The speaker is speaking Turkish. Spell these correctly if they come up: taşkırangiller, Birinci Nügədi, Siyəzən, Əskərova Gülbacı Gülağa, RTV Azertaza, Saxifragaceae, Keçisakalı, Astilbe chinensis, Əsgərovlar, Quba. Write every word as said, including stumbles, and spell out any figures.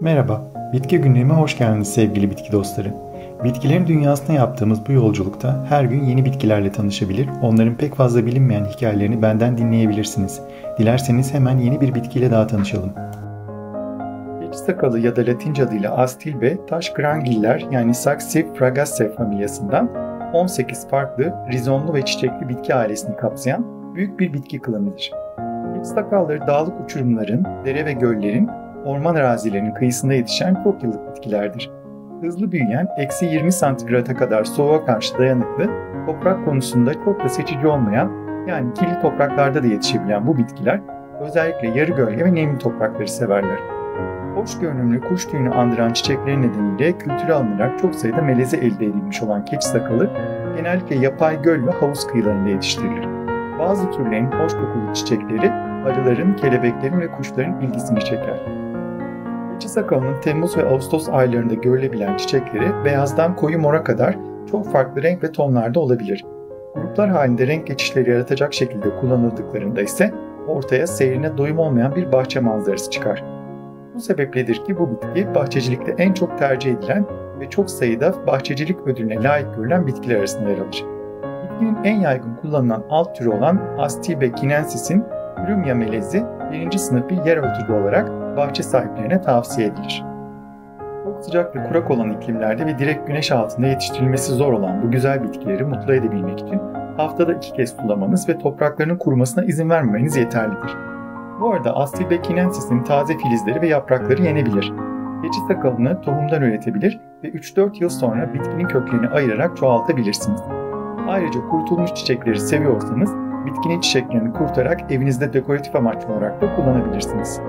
Merhaba, bitki günlüğüme hoş geldiniz sevgili bitki dostları. Bitkilerin dünyasına yaptığımız bu yolculukta her gün yeni bitkilerle tanışabilir, onların pek fazla bilinmeyen hikayelerini benden dinleyebilirsiniz. Dilerseniz hemen yeni bir bitkiyle daha tanışalım. Keçisakalı ya da Latince adıyla astilbe, taş grangiller yani Saxifragaceae familyasından on sekiz farklı rizomlu ve çiçekli bitki ailesini kapsayan büyük bir bitki kılımıdır. Keçisakalları dağlık uçurumların, dere ve göllerin, orman arazilerinin kıyısında yetişen çok yıllık bitkilerdir. Hızlı büyüyen, eksi yirmi santigrada kadar soğuğa karşı dayanıklı, toprak konusunda çok da seçici olmayan, yani kirli topraklarda da yetişebilen bu bitkiler, özellikle yarı gölge ve nemli toprakları severler. Hoş görünümlü kuş tüyünü andıran çiçekleri nedeniyle kültüre alınarak çok sayıda meleze elde edilmiş olan keçisakalı, genellikle yapay göl ve havuz kıyılarında yetiştirilir. Bazı türlerin hoş kokulu çiçekleri, arıların, kelebeklerin ve kuşların ilgisini çeker. Keçisakalının Temmuz ve Ağustos aylarında görülebilen çiçekleri beyazdan koyu mora kadar çok farklı renk ve tonlarda olabilir. Gruplar halinde renk geçişleri yaratacak şekilde kullanıldıklarında ise ortaya seyrine doyum olmayan bir bahçe manzarası çıkar. Bu sebepledir ki bu bitki bahçecilikte en çok tercih edilen ve çok sayıda bahçecilik ödülüne layık görülen bitkiler arasında yer alır. Bitkinin en yaygın kullanılan alt türü olan Astilbe chinensis'in Brümya melezi birinci sınıf bir yer örtücü olarak bahçe sahiplerine tavsiye edilir. Çok sıcak ve kurak olan iklimlerde ve direkt güneş altında yetiştirilmesi zor olan bu güzel bitkileri mutlu edebilmek için haftada iki kez sulamanız ve topraklarının kurumasına izin vermemeniz yeterlidir. Bu arada Astilbe chinensis'in taze filizleri ve yaprakları yenebilir. Keçisakalını tohumdan üretebilir ve üç dört yıl sonra bitkinin köklerini ayırarak çoğaltabilirsiniz. Ayrıca kurutulmuş çiçekleri seviyorsanız, bitkinin çiçeklerini kurutarak evinizde dekoratif amaçlı olarak da kullanabilirsiniz.